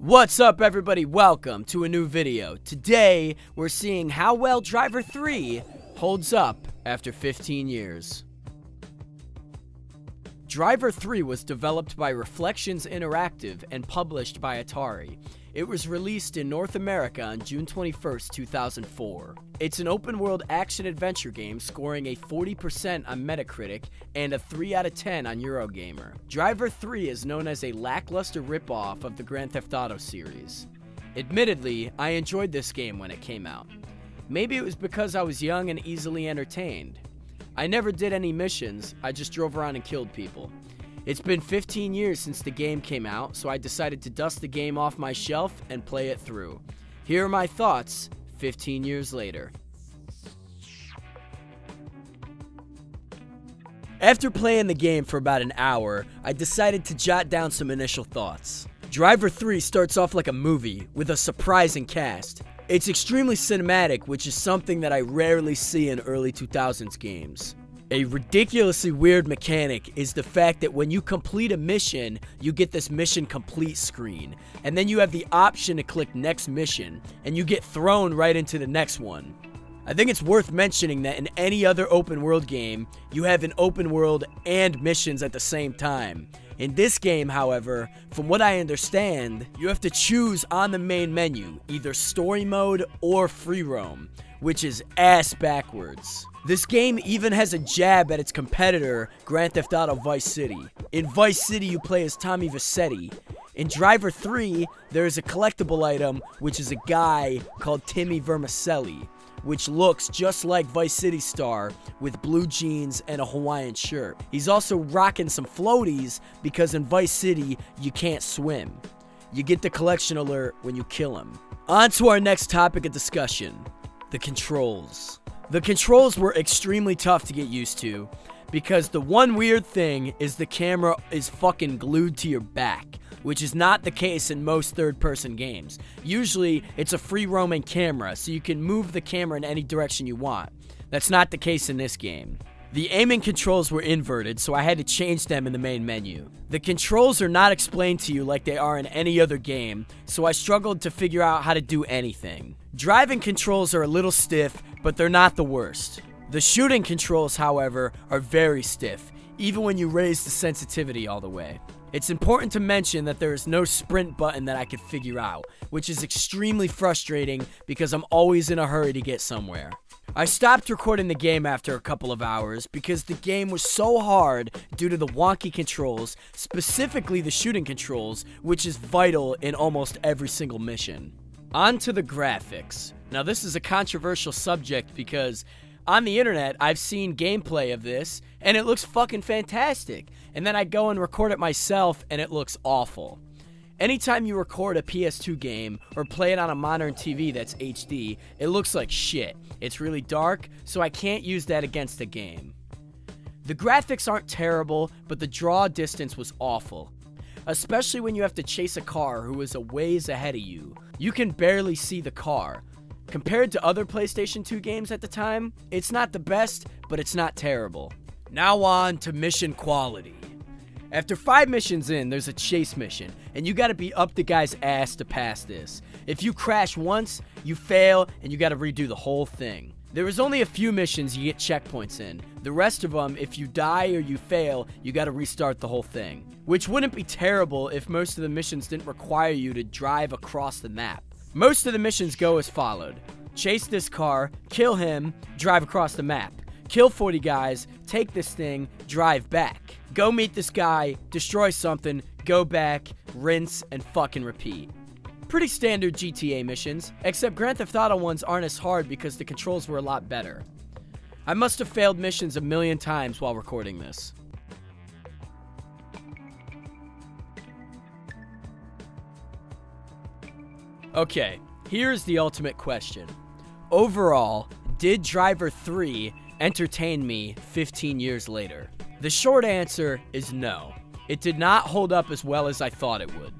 What's up, everybody? Welcome to a new video. Today, we're seeing how well Driv3r holds up after 15 years. Driv3r was developed by Reflections Interactive and published by Atari. It was released in North America on June 21, 2004. It's an open-world action-adventure game scoring a 40% on Metacritic and a 3 out of 10 on Eurogamer. Driv3r is known as a lackluster ripoff of the Grand Theft Auto series. Admittedly, I enjoyed this game when it came out. Maybe it was because I was young and easily entertained. I never did any missions, I just drove around and killed people. It's been 15 years since the game came out, so I decided to dust the game off my shelf and play it through. Here are my thoughts 15 years later. After playing the game for about an hour, I decided to jot down some initial thoughts. Driv3r starts off like a movie, with a surprising cast. It's extremely cinematic, which is something that I rarely see in early 2000s games. A ridiculously weird mechanic is the fact that when you complete a mission, you get this mission complete screen, and then you have the option to click next mission, and you get thrown right into the next one. I think it's worth mentioning that in any other open world game, you have an open world and missions at the same time. In this game, however, from what I understand, you have to choose on the main menu, either story mode or free roam, which is ass backwards. This game even has a jab at its competitor, Grand Theft Auto Vice City. In Vice City, you play as Tommy Vercetti. In Driv3r, there is a collectible item, which is a guy called Tommy Vercetti, which looks just like Vice City star with blue jeans and a Hawaiian shirt. He's also rocking some floaties because in Vice City, you can't swim. You get the collection alert when you kill him. On to our next topic of discussion, the controls. The controls were extremely tough to get used to, because the one weird thing is the camera is fucking glued to your back, which is not the case in most third-person games. Usually, it's a free-roaming camera, so you can move the camera in any direction you want. That's not the case in this game. The aiming controls were inverted, so I had to change them in the main menu. The controls are not explained to you like they are in any other game, so I struggled to figure out how to do anything. Driving controls are a little stiff, but they're not the worst. The shooting controls, however, are very stiff, even when you raise the sensitivity all the way. It's important to mention that there is no sprint button that I could figure out, which is extremely frustrating because I'm always in a hurry to get somewhere. I stopped recording the game after a couple of hours because the game was so hard due to the wonky controls, specifically the shooting controls, which is vital in almost every single mission. On to the graphics. Now, this is a controversial subject because on the internet, I've seen gameplay of this, and it looks fucking fantastic. And then I go and record it myself, and it looks awful. Anytime you record a PS2 game or play it on a modern TV that's HD, it looks like shit. It's really dark, so I can't use that against the game. The graphics aren't terrible, but the draw distance was awful, especially when you have to chase a car who is a ways ahead of you. You can barely see the car. Compared to other PlayStation 2 games at the time, it's not the best, but it's not terrible. Now on to mission quality. After 5 missions in, there's a chase mission, and you gotta be up the guy's ass to pass this. If you crash once, you fail, and you gotta redo the whole thing. There is only a few missions you get checkpoints in. The rest of them, if you die or you fail, you gotta restart the whole thing. Which wouldn't be terrible if most of the missions didn't require you to drive across the map. Most of the missions go as followed. Chase this car, kill him, drive across the map. Kill 40 guys, take this thing, drive back. Go meet this guy, destroy something, go back, rinse, and fucking repeat. Pretty standard GTA missions, except Grand Theft Auto ones aren't as hard because the controls were a lot better. I must have failed missions a million times while recording this. Okay, here's the ultimate question. Overall, did Driv3r entertain me 15 years later? The short answer is no. It did not hold up as well as I thought it would.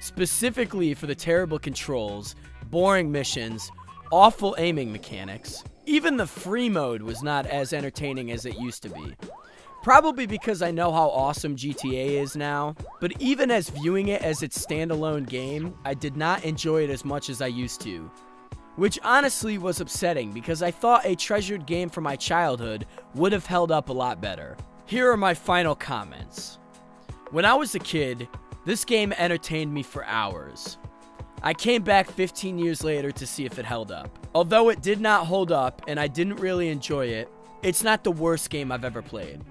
Specifically for the terrible controls, boring missions, awful aiming mechanics. Even the free mode was not as entertaining as it used to be. Probably because I know how awesome GTA is now, but even as viewing it as its standalone game, I did not enjoy it as much as I used to. Which honestly was upsetting because I thought a treasured game from my childhood would have held up a lot better. Here are my final comments. When I was a kid, this game entertained me for hours. I came back 15 years later to see if it held up. Although it did not hold up and I didn't really enjoy it, it's not the worst game I've ever played.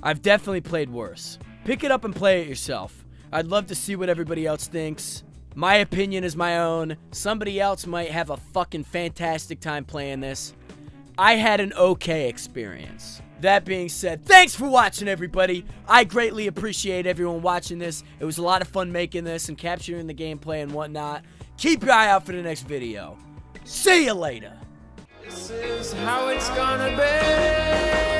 I've definitely played worse. Pick it up and play it yourself. I'd love to see what everybody else thinks. My opinion is my own. Somebody else might have a fucking fantastic time playing this. I had an okay experience. That being said, thanks for watching, everybody. I greatly appreciate everyone watching this. It was a lot of fun making this and capturing the gameplay and whatnot. Keep your eye out for the next video. See you later. This is how it's gonna be.